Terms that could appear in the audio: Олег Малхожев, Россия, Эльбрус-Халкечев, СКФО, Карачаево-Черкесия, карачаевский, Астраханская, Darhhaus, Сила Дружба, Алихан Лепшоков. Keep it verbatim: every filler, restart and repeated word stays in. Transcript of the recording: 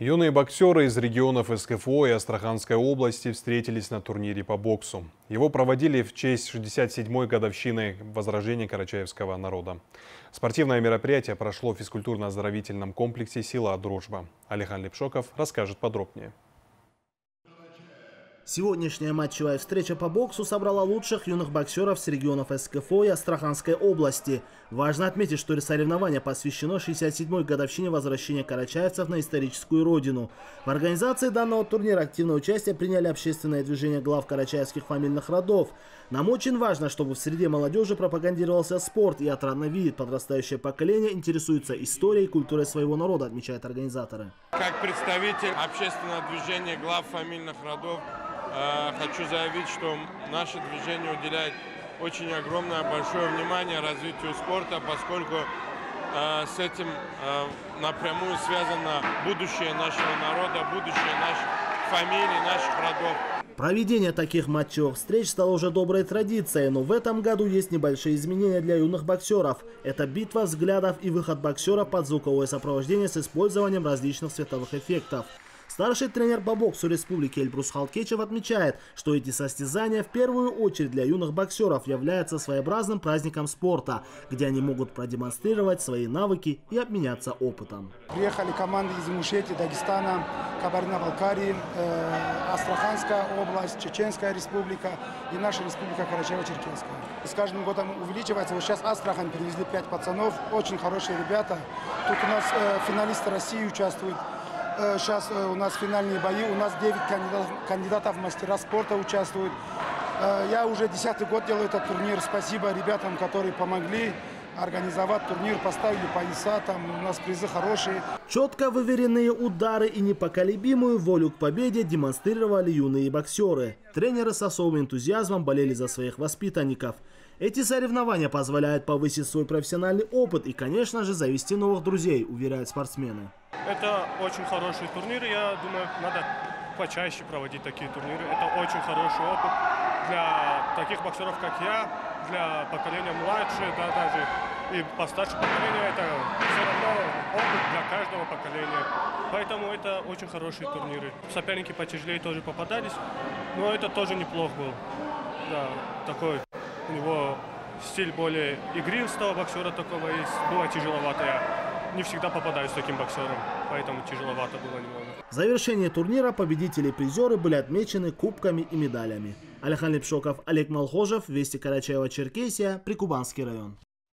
Юные боксеры из регионов эс ка эф о и Астраханской области встретились на турнире по боксу. Его проводили в честь шестьдесят седьмой годовщины возрождения карачаевского народа. Спортивное мероприятие прошло в физкультурно-оздоровительном комплексе «Сила Дружба». Алихан Лепшоков расскажет подробнее. Сегодняшняя матчевая встреча по боксу собрала лучших юных боксеров с регионов эс ка эф о и Астраханской области. Важно отметить, что соревнование посвящено шестьдесят седьмой годовщине возвращения карачаевцев на историческую родину. В организации данного турнира активное участие приняли общественное движение глав карачаевских фамильных родов. Нам очень важно, чтобы в среде молодежи пропагандировался спорт и отрадно видеть подрастающее поколение интересуется историей и культурой своего народа, отмечают организаторы. Как представитель общественного движения глав фамильных родов, хочу заявить, что наше движение уделяет очень огромное, большое внимание развитию спорта, поскольку э, с этим э, напрямую связано будущее нашего народа, будущее наших фамилий, наших родов. Проведение таких матчевых встреч стало уже доброй традицией, но в этом году есть небольшие изменения для юных боксеров. Это битва взглядов и выход боксера под звуковое сопровождение с использованием различных световых эффектов. Старший тренер по боксу республики Эльбрус-Халкечев отмечает, что эти состязания в первую очередь для юных боксеров являются своеобразным праздником спорта, где они могут продемонстрировать свои навыки и обменяться опытом. Приехали команды из Мушетии, Дагестана, Кабардино-Балкарии, Астраханская область, Чеченская республика и наша республика Карачаево-Черкесия. С каждым годом увеличивается. Вот сейчас Астрахань привезли пять пацанов, очень хорошие ребята. Тут у нас финалисты России участвуют. Сейчас у нас финальные бои, у нас девять кандидатов, кандидатов в мастера спорта участвуют. Я уже десятый год делаю этот турнир. Спасибо ребятам, которые помогли организовать турнир, поставили пояса, там у нас призы хорошие. Четко выверенные удары и непоколебимую волю к победе демонстрировали юные боксеры. Тренеры с особым энтузиазмом болели за своих воспитанников. Эти соревнования позволяют повысить свой профессиональный опыт и, конечно же, завести новых друзей, уверяют спортсмены. Это очень хорошие турниры, я думаю, надо почаще проводить такие турниры. Это очень хороший опыт для таких боксеров, как я, для поколения младше, да, даже и постарше поколения. Это все равно опыт для каждого поколения. Поэтому это очень хорошие турниры. Соперники потяжелее тоже попадались, но это тоже неплохо был. Да, такой у него стиль более игристого боксера такого есть, было тяжеловатое. Не всегда попадаю с таким боксером, поэтому тяжеловато было немного. В завершении турнира победители и призеры были отмечены кубками и медалями. Алихан Лепшоков, Олег Малхожев, Вести Карачаево-Черкесия, Прикубанский район.